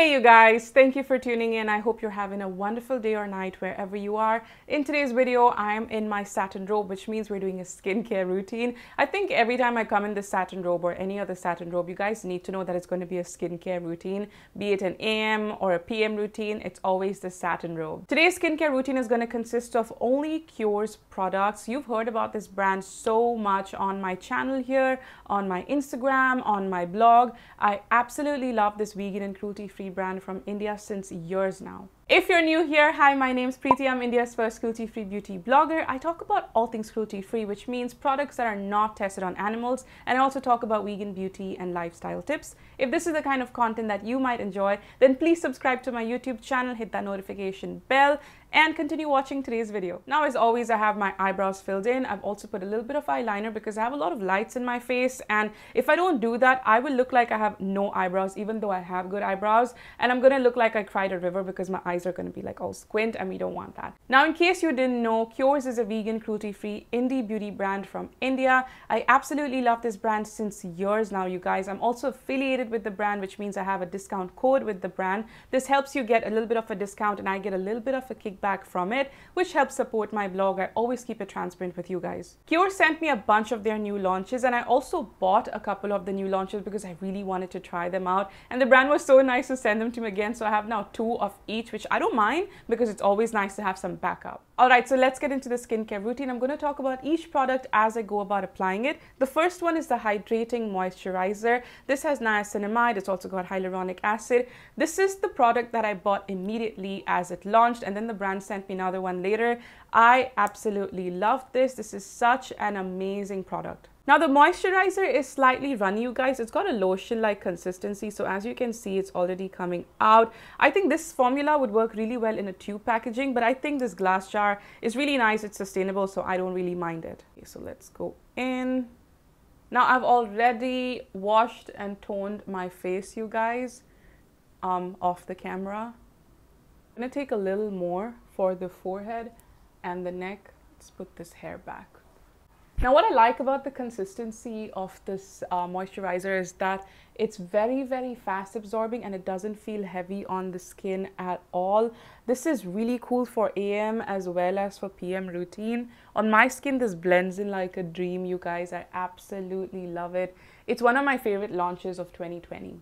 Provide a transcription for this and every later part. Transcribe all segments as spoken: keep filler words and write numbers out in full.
Hey you guys, thank you for tuning in. I hope you're having a wonderful day or night wherever you are. In today's video, I am in my satin robe, which means we're doing a skincare routine. I think every time I come in this satin robe or any other satin robe, you guys need to know that it's going to be a skincare routine, be it an A M or a P M routine, it's always the satin robe. Today's skincare routine is going to consist of Only Qurez products. You've heard about this brand so much on my channel here, on my Instagram, on my blog. I absolutely love this vegan and cruelty-free brand from India since years now. If you're new here, hi, my name's Preeti. I'm India's first cruelty-free beauty blogger. I talk about all things cruelty-free, which means products that are not tested on animals, and I also talk about vegan beauty and lifestyle tips. If this is the kind of content that you might enjoy, then please subscribe to my YouTube channel, hit that notification bell, and continue watching today's video. Now, as always, I have my eyebrows filled in. I've also put a little bit of eyeliner because I have a lot of lights in my face, and if I don't do that, I will look like I have no eyebrows, even though I have good eyebrows, and I'm gonna look like I cried a river because my eyes are going to be like all squint, and we don't want that. Now, in case you didn't know, Qurez is a vegan, cruelty-free indie beauty brand from India. I absolutely love this brand since years now, you guys. I'm also affiliated with the brand, which means I have a discount code with the brand. This helps you get a little bit of a discount, and I get a little bit of a kickback from it, which helps support my blog. I always keep it transparent with you guys. Qurez sent me a bunch of their new launches, and I also bought a couple of the new launches because I really wanted to try them out, and the brand was so nice to send them to me again, so I have now two of each, which I don't mind because it's always nice to have some backup. All right, so let's get into the skincare routine. I'm going to talk about each product as I go about applying it. The first one is the hydrating moisturizer. This has niacinamide. It's also got hyaluronic acid. This is the product that I bought immediately as it launched, and then the brand sent me another one later. I absolutely love this. This is such an amazing product. Now, the moisturizer is slightly runny, you guys. It's got a lotion-like consistency, so as you can see, it's already coming out. I think this formula would work really well in a tube packaging, but I think this glass jar is really nice. It's sustainable, so I don't really mind it. Okay, so let's go in. Now, I've already washed and toned my face, you guys, um, off the camera. I'm gonna take a little more for the forehead and the neck. Let's put this hair back. Now, what I like about the consistency of this uh, moisturizer is that it's very, very fast absorbing, and it doesn't feel heavy on the skin at all. This is really cool for A M as well as for P M routine. On my skin, this blends in like a dream, you guys. I absolutely love it. It's one of my favorite launches of twenty twenty.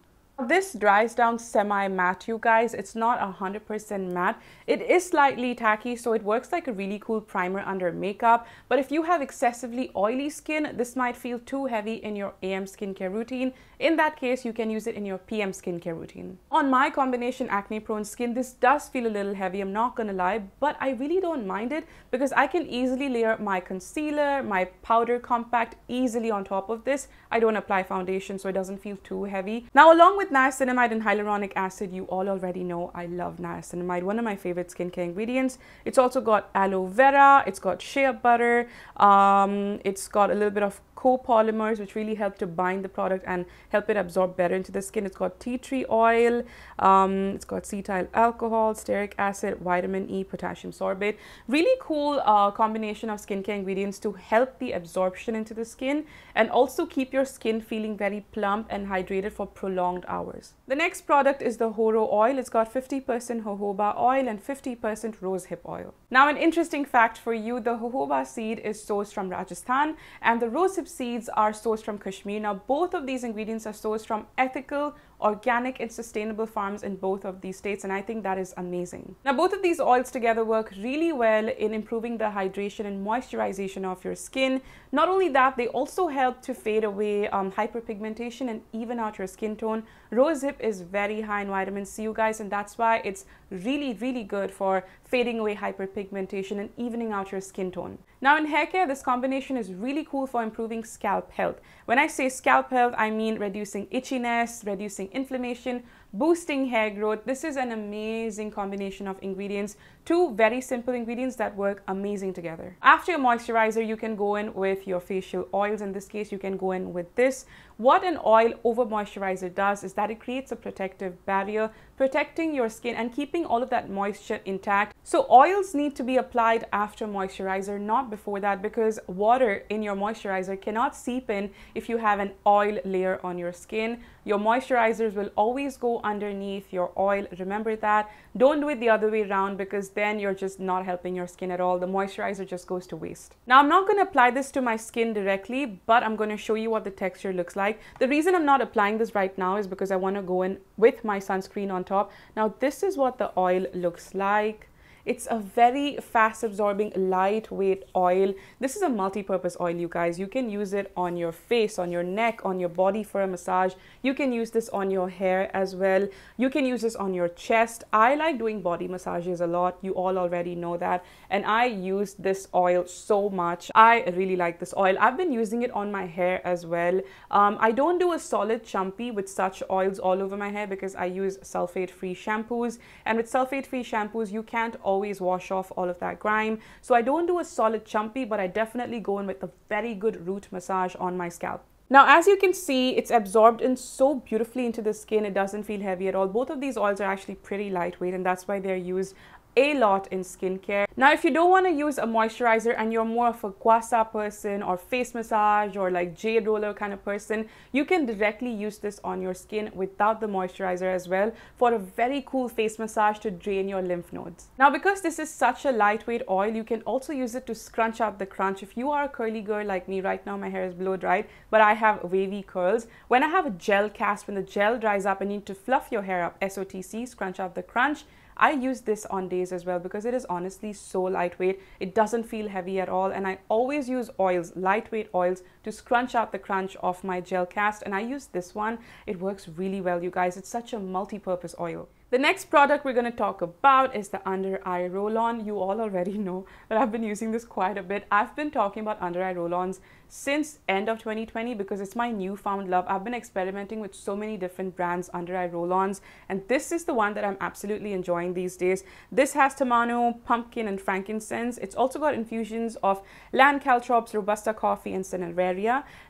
This dries down semi-matte, you guys. It's not one hundred percent matte. It is slightly tacky, so it works like a really cool primer under makeup. But if you have excessively oily skin, this might feel too heavy in your A M skincare routine. In that case, you can use it in your P M skincare routine. On my combination acne-prone skin, this does feel a little heavy, I'm not gonna lie, but I really don't mind it because I can easily layer my concealer, my powder compact easily on top of this. I don't apply foundation, so it doesn't feel too heavy. Now, along with niacinamide and hyaluronic acid, you all already know I love niacinamide, one of my favorite skincare ingredients. It's also got aloe vera, it's got shea butter, um, it's got a little bit of copolymers, which really help to bind the product and help it absorb better into the skin. It's got tea tree oil, um, it's got cetyl alcohol, stearic acid, vitamin E, potassium sorbate. Really cool uh, combination of skincare ingredients to help the absorption into the skin and also keep your skin feeling very plump and hydrated for prolonged hours. The next product is the jojoba oil. It's got fifty percent jojoba oil and fifty percent rosehip oil. Now, an interesting fact for you, the jojoba seed is sourced from Rajasthan and the rosehip seeds are sourced from Kashmir. Now, both of these ingredients are sourced from ethical, organic and sustainable farms in both of these states, and I think that is amazing. Now, both of these oils together work really well in improving the hydration and moisturization of your skin. Not only that, they also help to fade away um, hyperpigmentation and even out your skin tone. Rosehip is very high in vitamin C, you guys, and that's why it's really, really good for fading away hyperpigmentation and evening out your skin tone. Now, in hair care, this combination is really cool for improving scalp health. When I say scalp health, I mean reducing itchiness, reducing inflammation, boosting hair growth. This is an amazing combination of ingredients, two very simple ingredients that work amazing together. After your moisturizer, you can go in with your facial oils. In this case, you can go in with this. What an oil over moisturizer does is that it creates a protective barrier, protecting your skin and keeping all of that moisture intact. So oils need to be applied after moisturizer, not before that, because water in your moisturizer cannot seep in if you have an oil layer on your skin. Your moisturizers will always go underneath your oil. Remember that. Don't do it the other way around, because then you're just not helping your skin at all. The moisturizer just goes to waste. Now, I'm not going to apply this to my skin directly, but I'm going to show you what the texture looks like. The reason I'm not applying this right now is because I want to go in with my sunscreen on top. Now, this is what the oil looks like. It's a very fast absorbing, lightweight oil. This is a multi-purpose oil, you guys. You can use it on your face, on your neck, on your body for a massage. You can use this on your hair as well. You can use this on your chest. I like doing body massages a lot. You all already know that. And I use this oil so much. I really like this oil. I've been using it on my hair as well. Um, I don't do a solid chumpy with such oils all over my hair because I use sulfate-free shampoos. And with sulfate-free shampoos, you can't always always wash off all of that grime. So I don't do a solid chumpy, but I definitely go in with a very good root massage on my scalp. Now, as you can see, it's absorbed in so beautifully into the skin. It doesn't feel heavy at all. Both of these oils are actually pretty lightweight, and that's why they're used a lot in skincare. Now, if you don't want to use a moisturizer and you're more of a gua sha person or face massage or like jade roller kind of person, you can directly use this on your skin without the moisturizer as well for a very cool face massage to drain your lymph nodes. Now, because this is such a lightweight oil, you can also use it to scrunch out the crunch. If you are a curly girl like me, right now my hair is blow dried, but I have wavy curls. When I have a gel cast, when the gel dries up and you need to fluff your hair up, S O T C, scrunch out the crunch, I use this on days as well because it is honestly so lightweight. It doesn't feel heavy at all, and I always use oils, lightweight oils, to scrunch out the crunch of my gel cast, and I use this one. It works really well, you guys. It's such a multi-purpose oil. The next product we're going to talk about is the under eye roll-on. You all already know that I've been using this quite a bit. I've been talking about under eye roll-ons since end of twenty twenty because it's my newfound love. I've been experimenting with so many different brands under eye roll-ons, and this is the one that I'm absolutely enjoying these days. This has Tamanu, pumpkin, and frankincense. It's also got infusions of Land Caltrops, Robusta Coffee, and Centella.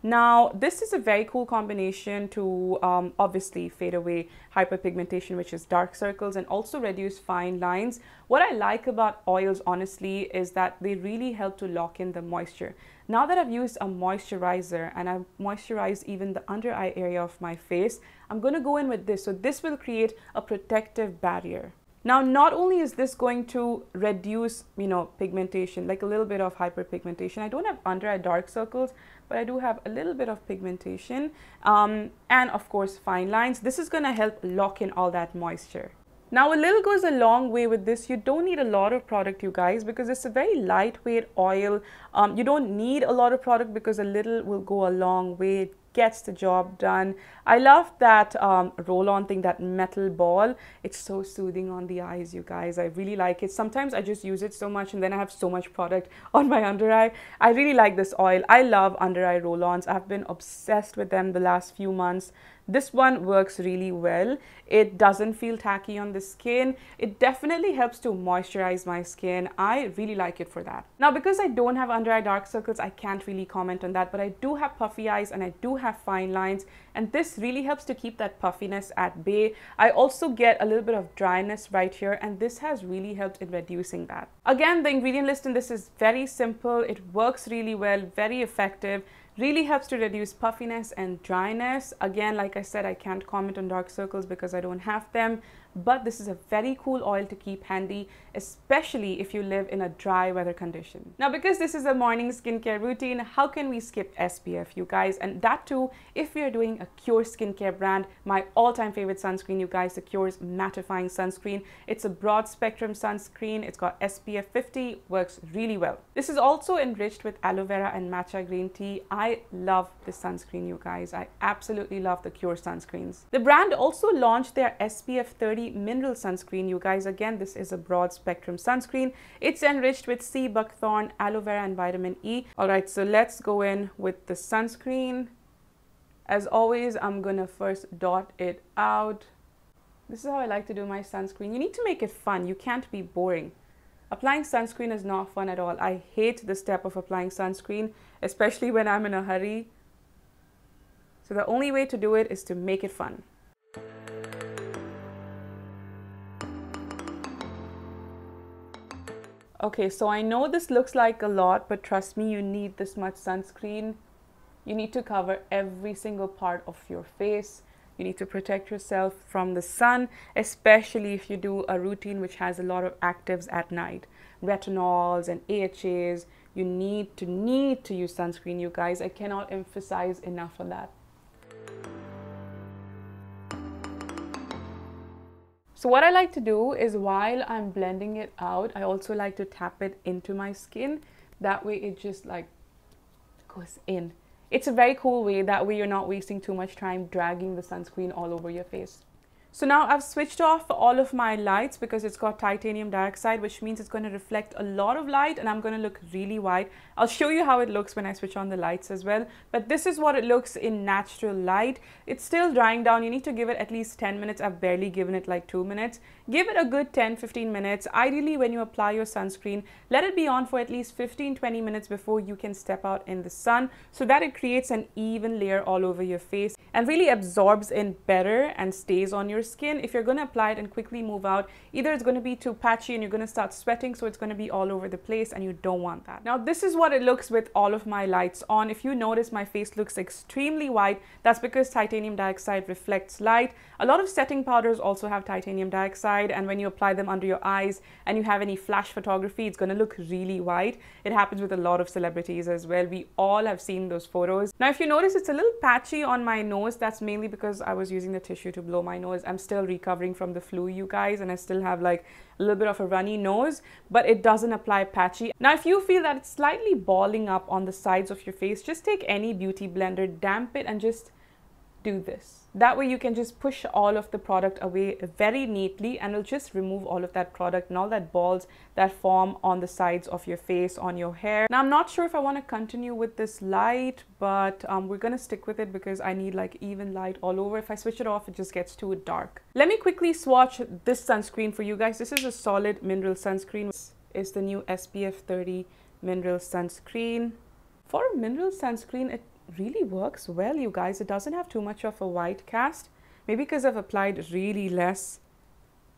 Now, this is a very cool combination to um, obviously fade away hyperpigmentation, which is dark circles, and also reduce fine lines. What I like about oils, honestly, is that they really help to lock in the moisture. Now that I've used a moisturizer and I've moisturized even the under eye area of my face, I'm going to go in with this. So this will create a protective barrier. Now, not only is this going to reduce, you know, pigmentation, like a little bit of hyperpigmentation. I don't have under eye dark circles, but I do have a little bit of pigmentation um, and of course fine lines. This is going to help lock in all that moisture. Now, a little goes a long way with this. You don't need a lot of product, you guys, because it's a very lightweight oil. Um, you don't need a lot of product because a little will go a long way. Gets the job done. I love that um, roll-on thing, that metal ball. It's so soothing on the eyes, you guys. I really like it. Sometimes I just use it so much and then I have so much product on my under eye. I really like this oil. I love under eye roll-ons. I've been obsessed with them the last few months. This one works really well. It doesn't feel tacky on the skin. It definitely helps to moisturize my skin. I really like it for that. Now, because I don't have under eye dark circles, I can't really comment on that, but I do have puffy eyes and I do have fine lines, and this really helps to keep that puffiness at bay. I also get a little bit of dryness right here, and this has really helped in reducing that. Again, the ingredient list in this is very simple. It works really well, very effective. Really helps to reduce puffiness and dryness. Again, like I said, I can't comment on dark circles because I don't have them, but this is a very cool oil to keep handy, especially if you live in a dry weather condition. Now, because this is a morning skincare routine, how can we skip S P F, you guys? And that too, if we are doing a Qurez skincare brand, my all-time favorite sunscreen, you guys, the Qurez mattifying sunscreen. It's a broad spectrum sunscreen. It's got S P F fifty, works really well. This is also enriched with aloe vera and matcha green tea. I I love this sunscreen, you guys. I absolutely love the Qurez sunscreens. The brand also launched their S P F thirty mineral sunscreen, you guys. Again, this is a broad spectrum sunscreen. It's enriched with sea buckthorn, aloe vera, and vitamin E. All right, so let's go in with the sunscreen. As always, I'm gonna first dot it out. This is how I like to do my sunscreen. You need to make it fun. You can't be boring. Applying sunscreen is not fun at all. I hate the step of applying sunscreen, especially when I'm in a hurry. So the only way to do it is to make it fun. Okay, so I know this looks like a lot, but trust me, you need this much sunscreen. You need to cover every single part of your face. You need to protect yourself from the sun, especially if you do a routine which has a lot of actives at night. Retinols and A H As. You need to need to use sunscreen, you guys. I cannot emphasize enough on that. So what I like to do is while I'm blending it out, I also like to tap it into my skin. That way it just like goes in. It's a very cool way. That way you're not wasting too much time dragging the sunscreen all over your face. So now I've switched off all of my lights because it's got titanium dioxide, which means it's going to reflect a lot of light and I'm going to look really white. I'll show you how it looks when I switch on the lights as well. But this is what it looks in natural light. It's still drying down. You need to give it at least ten minutes. I've barely given it like two minutes. Give it a good ten to fifteen minutes. Ideally, when you apply your sunscreen, let it be on for at least fifteen to twenty minutes before you can step out in the sun so that it creates an even layer all over your face and really absorbs in better and stays on your skin. If you're going to apply it and quickly move out, either it's going to be too patchy and you're going to start sweating, so it's going to be all over the place and you don't want that. Now this is what it looks with all of my lights on. If you notice, my face looks extremely white. That's because titanium dioxide reflects light. A lot of setting powders also have titanium dioxide, and when you apply them under your eyes and you have any flash photography, it's going to look really white. It happens with a lot of celebrities as well. We all have seen those photos. Now if you notice, it's a little patchy on my nose. That's mainly because I was using the tissue to blow my nose. I'm still recovering from the flu, you guys, and I still have like a little bit of a runny nose, but it doesn't apply patchy. Now, if you feel that it's slightly balling up on the sides of your face, just take any beauty blender, damp it, and just do this. That way you can just push all of the product away very neatly and it'll just remove all of that product and all that balls that form on the sides of your face, on your hair. Now I'm not sure if I want to continue with this light, but um, we're going to stick with it because I need like even light all over. If I switch it off, it just gets too dark. Let me quickly swatch this sunscreen for you guys. This is a solid mineral sunscreen. This is the new S P F thirty mineral sunscreen. For a mineral sunscreen, it really works well, you guys. It doesn't have too much of a white cast, maybe because I've applied really less,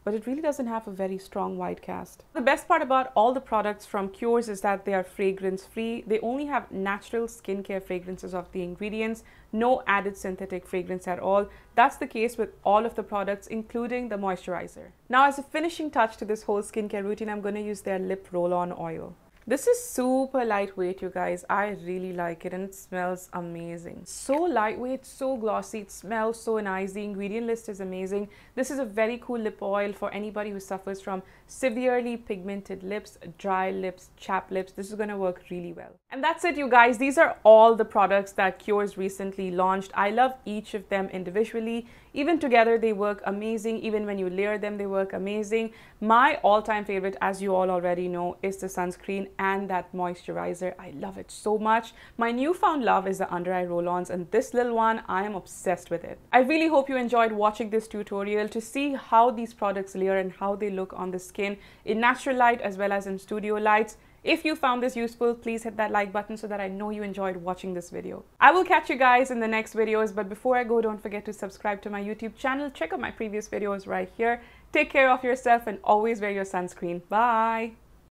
but it really doesn't have a very strong white cast. The best part about all the products from Qurez is that they are fragrance free. They only have natural skincare fragrances of the ingredients, no added synthetic fragrance at all. That's the case with all of the products, including the moisturizer. Now as a finishing touch to this whole skincare routine, I'm going to use their lip roll-on oil. This is super lightweight, you guys. I really like it and it smells amazing. So lightweight, so glossy, it smells so nice. The ingredient list is amazing. This is a very cool lip oil for anybody who suffers from severely pigmented lips, dry lips, chapped lips. This is going to work really well. And that's it, you guys. These are all the products that Qurez recently launched. I love each of them individually. Even together, they work amazing. Even when you layer them, they work amazing. My all-time favorite, as you all already know, is the sunscreen and that moisturizer. I love it so much. My newfound love is the under eye roll-ons, and this little one, I am obsessed with it. I really hope you enjoyed watching this tutorial to see how these products layer and how they look on the skin in natural light as well as in studio lights. If you found this useful, please hit that like button so that I know you enjoyed watching this video. I will catch you guys in the next videos, but before I go, don't forget to subscribe to my YouTube channel. Check out my previous videos right here. Take care of yourself and always wear your sunscreen. Bye!